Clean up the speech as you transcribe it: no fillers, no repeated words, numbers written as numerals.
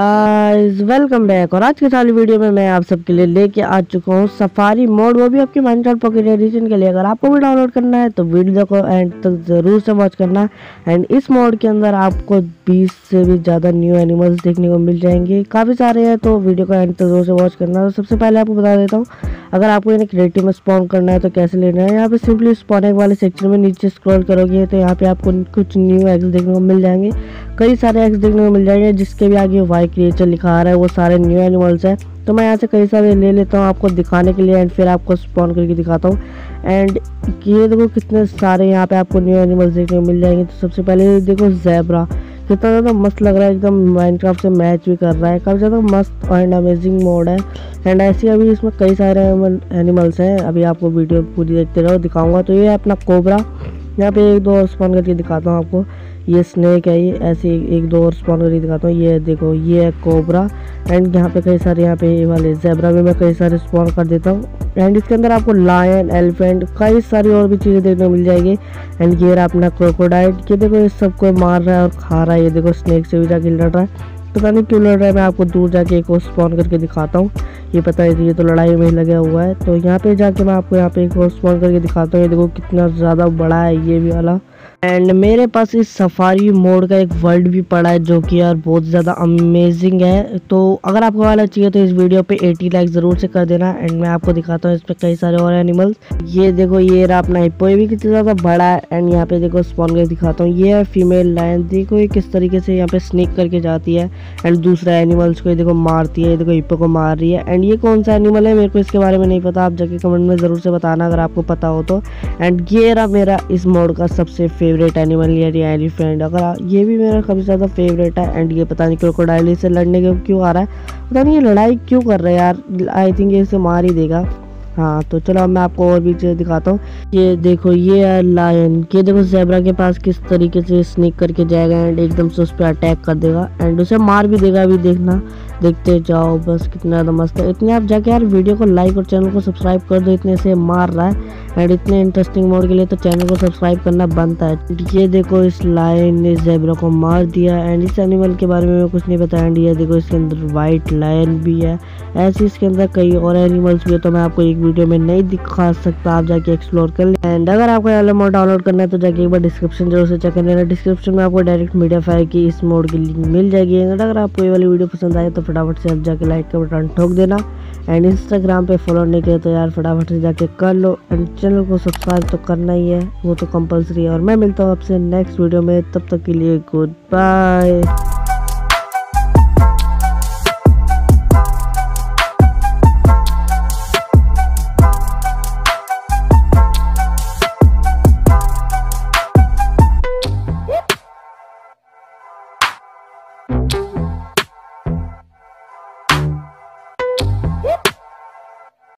Welcome back. और आज के साल वीडियो में मैं आप सबके लिए लेके आ चुका हूँ सफारी मोड, वो भी आपके माइनक्राफ्ट पॉकेट एडिशन के लिए। अगर आपको भी डाउनलोड करना है तो वीडियो को एंड तक ज़रूर से वॉच करना। एंड इस मोड के अंदर आपको 20 से भी ज़्यादा न्यू एनिमल्स देखने को मिल जाएंगे, काफ़ी सारे हैं, तो वीडियो को एंड तक ज़रूर से वॉच करना। तो सबसे पहले आपको बता देता हूँ, अगर आपको इन्हें क्रिएटिव में स्पॉन करना है तो कैसे लेना है। यहाँ पे सिंपली स्पॉनिंग वाले सेक्शन में नीचे स्क्रॉल करोगे तो यहाँ पे आपको कुछ न्यू एग्स देखने को मिल जाएंगे, कई सारे एग्स देखने को मिल जाएंगे, जिसके भी आगे वाई क्रिएचर लिखा आ रहा है, वो सारे न्यू एनिमल्स हैं। तो मैं यहाँ से कई सारे ले लेता हूँ आपको दिखाने के लिए, एंड फिर आपको स्पॉन करके दिखाता हूँ। एंड ये देखो कितने सारे यहाँ पे आपको न्यू एनिमल्स देखने को मिल जाएंगे। तो सबसे पहले देखो ज़ेब्रा, कितना ज़्यादा मस्त लग रहा है, एकदम माइनक्राफ्ट से मैच भी कर रहा है, काफ़ी ज़्यादा मस्त एंड अमेजिंग मोड है। एंड ऐसे अभी इसमें कई सारे एनिमल्स हैं, अभी आपको वीडियो पूरी देखते रहो, दिखाऊंगा। तो ये है अपना कोबरा, यहाँ पे एक दो और स्पॉन करके दिखाता हूँ आपको। ये स्नेक है, ये ऐसे एक दो और स्पॉन करके दिखाता हूँ। ये देखो, ये है कोबरा। एंड यहाँ पे कई सारे, यहाँ पे वाले ज़ेब्रा में मैं कई सारे स्पॉन कर देता हूँ। एंड इसके अंदर आपको लायन, एलिफेंट, कई सारी और भी चीज़ें देखने को मिल जाएगी। एंड ये रहा अपना क्रोकोडाइल, ये देखो ये सबको मार रहा है और खा रहा है। ये देखो स्नेक से भी जाके लड़ रहा है, पता नहीं क्यों लड़ रहा है। मैं आपको दूर जाके एक और स्पॉन करके दिखाता हूँ। ये पता है ये तो लड़ाई में लगा हुआ है, तो यहाँ पे जाके मैं आपको यहाँ पे एक और स्पॉन करके दिखाता हूँ। ये देखो कितना ज़्यादा बड़ा है ये भी वाला। एंड मेरे पास इस सफारी मोड का एक वर्ल्ड भी पड़ा है, जो कि यार बहुत ज़्यादा अमेजिंग है। तो अगर आपको वाला चाहिए तो इस वीडियो पे 80 लाइक ज़रूर से कर देना। एंड मैं आपको दिखाता हूँ इस पर कई सारे और एनिमल्स। ये देखो, ये रहा अपना हिप्पो, भी कितना ज़्यादा बड़ा है। एंड यहाँ पे देखो स्पॉन करके दिखाता हूँ। ये है फीमेल लायन, देखो ये किस तरीके से यहाँ पे स्नेक करके जाती है एंड दूसरा एनिमल्स को ये देखो मारती है। ये देखो हिप्पो को मार रही है। एंड ये कौन सा एनिमल है मेरे को इसके बारे में नहीं पता, आप जाके कमेंट में ज़रूर से बताना अगर आपको पता हो तो। एंड ये रहा मेरा इस मोड का सबसे फेवरेट एनिमल, यानी एलिफेंट। अगर ये भी मेरा काफ़ी ज़्यादा फेवरेट है। एंड ये पता नहीं क्रोकोडाइल से लड़ने के क्यों आ रहा है, पता नहीं ये लड़ाई क्यों कर रहा है यार, आई थिंक ये इसे मार ही देगा। हाँ, तो चलो अब मैं आपको और भी चीज़ें दिखाता हूँ। ये देखो, ये है लायन, ये देखो ज़ेब्रा के पास किस तरीके से स्नीक करके जाएगा एंड एकदम से उस पर अटैक कर देगा एंड उसे मार भी देगा। अभी देखना, देखते जाओ बस, कितना ज़्यादा मस्त है। इतने आप जाके यार वीडियो को लाइक और चैनल को सब्सक्राइब कर दो, इतने से मार रहा है। एंड इतने इंटरेस्टिंग मोड के लिए तो चैनल को सब्सक्राइब करना बनता है। ये देखो इस लायन ने ज़ेब्रा को मार दिया एंड इस एनिमल के बारे में कुछ नहीं बताया। एंड ये देखो इसके अंदर वाइट लायन भी है, ऐसे इसके अंदर कई और एनिमल्स भी है, तो मैं आपको एक वीडियो में नहीं दिखा सकता, आप जाके एक्सप्लोर कर लें। एंड अगर आपको ये वाला मोड डाउनलोड करना है तो जाके एक बार डिस्क्रिप्शन जरूर से चेक कर लेना, डिस्क्रिप्शन में आपको डायरेक्ट मीडियाफायर की इस मोड की लिंक मिल जाएगी। एंड अगर आपको ये वाली वीडियो पसंद आए तो फटाफट से आप जाके लाइक का बटन ठोक देना। एंड इंस्टाग्राम पे फॉलो नहीं किया तो यार फटाफट से जाके कर लो। एंड चैनल को सब्सक्राइब तो करना ही है, वो तो कंपलसरी है। और मैं मिलता हूँ आपसे नेक्स्ट वीडियो में, तब तक के लिए गुड बाय।